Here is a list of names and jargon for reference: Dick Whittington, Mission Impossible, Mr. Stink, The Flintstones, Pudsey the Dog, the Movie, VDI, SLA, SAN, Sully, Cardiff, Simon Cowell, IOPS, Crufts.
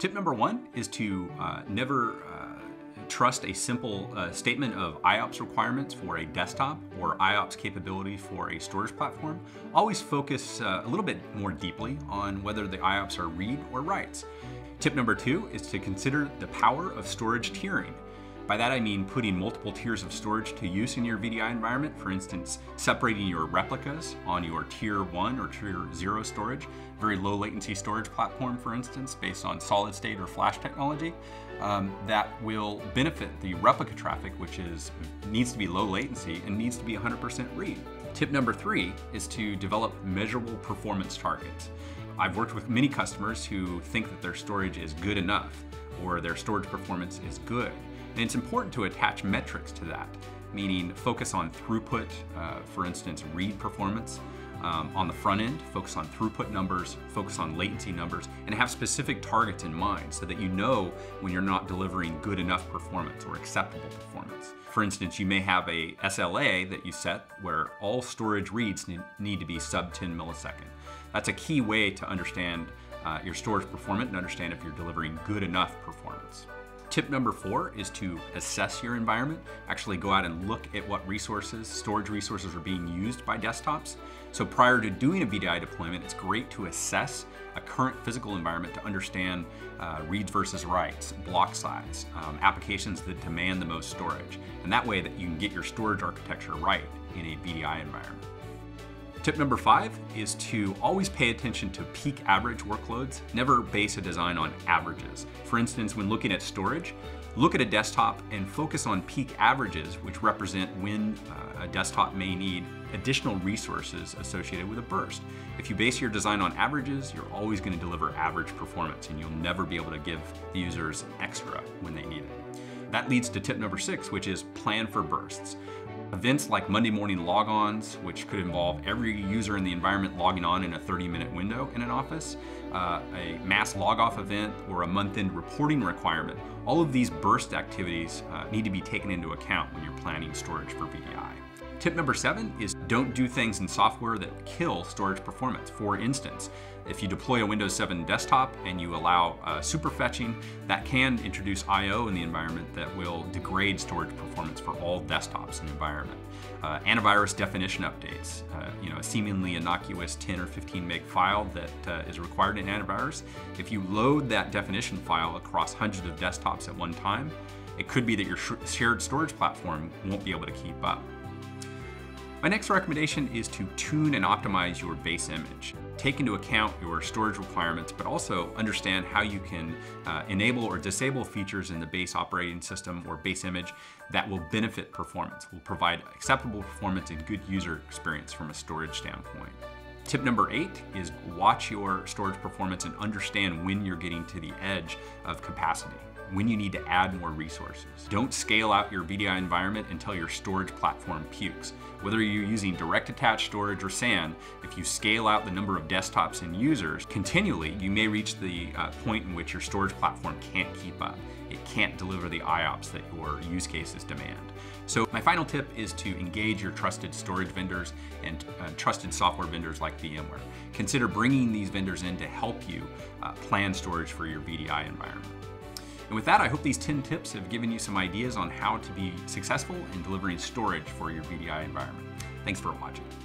Tip number one is to never trust a simple statement of IOPS requirements for a desktop or IOPS capability for a storage platform. Always focus a little bit more deeply on whether the IOPS are read or writes. Tip number two is to consider the power of storage tiering. By that I mean putting multiple tiers of storage to use in your VDI environment, for instance, separating your replicas on your tier 1 or tier 0 storage, very low latency storage platform for instance, based on solid state or flash technology, that will benefit the replica traffic, which needs to be low latency and needs to be 100% read. Tip number three is to develop measurable performance targets. I've worked with many customers who think that their storage is good enough or their storage performance is good. And it's important to attach metrics to that, meaning focus on throughput, for instance, read performance. On the front end, focus on throughput numbers, focus on latency numbers, and have specific targets in mind so that you know when you're not delivering good enough performance or acceptable performance. For instance, you may have a SLA that you set where all storage reads need to be sub 10 millisecond. That's a key way to understand your storage performance and understand if you're delivering good enough performance. Tip number four is to assess your environment. Actually go out and look at what resources, storage resources are being used by desktops. So prior to doing a VDI deployment, it's great to assess a current physical environment to understand reads versus writes, block size, applications that demand the most storage. And that way that you can get your storage architecture right in a VDI environment. Tip number five is to always pay attention to peak average workloads. Never base a design on averages. For instance, when looking at storage, look at a desktop and focus on peak averages, which represent when a desktop may need additional resources associated with a burst. If you base your design on averages, you're always going to deliver average performance and you'll never be able to give the users extra when they need it. That leads to tip number six, which is plan for bursts. Events like Monday morning log-ons, which could involve every user in the environment logging on in a 30-minute window in an office, a mass log-off event, or a month-end reporting requirement. All of these burst activities need to be taken into account when you're planning storage for VDI. Tip number seven is don't do things in software that kill storage performance. For instance, if you deploy a Windows 7 desktop and you allow super fetching, that can introduce I/O in the environment that will degrade storage performance for all desktops in the environment. Antivirus definition updates, a seemingly innocuous 10 or 15 meg file that is required in antivirus. If you load that definition file across hundreds of desktops at one time, it could be that your shared storage platform won't be able to keep up. My next recommendation is to tune and optimize your base image. Take into account your storage requirements, but also understand how you can enable or disable features in the base operating system or base image that will benefit performance, will provide acceptable performance and good user experience from a storage standpoint. Tip number eight is watch your storage performance and understand when you're getting to the edge of capacity, when you need to add more resources. Don't scale out your VDI environment until your storage platform pukes. Whether you're using direct attached storage or SAN, if you scale out the number of desktops and users continually, you may reach the point in which your storage platform can't keep up. It can't deliver the IOPS that your use cases demand. So my final tip is to engage your trusted storage vendors and trusted software vendors like VMware. Consider bringing these vendors in to help you plan storage for your VDI environment. And with that, I hope these 10 tips have given you some ideas on how to be successful in delivering storage for your VDI environment. Thanks for watching.